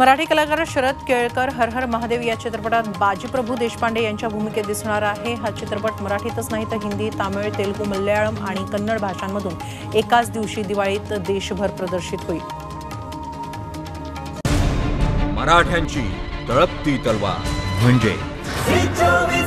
मराठी कलाकार शरद केळकर हर हर महादेव या चित्रपटात बाजीप्रभु देशपांडे यांच्या भूमिकेत दिसणार आहे। हा चित्रपट मराठीतच नाही तर हिंदी, तामिळ, तेलुगू, मल्याळम आणि कन्नड भाषांमधून एकाच दिवशी दिवाळीत देशभर प्रदर्शित होईल। मराठ्यांची तळपती तलवार म्हणजे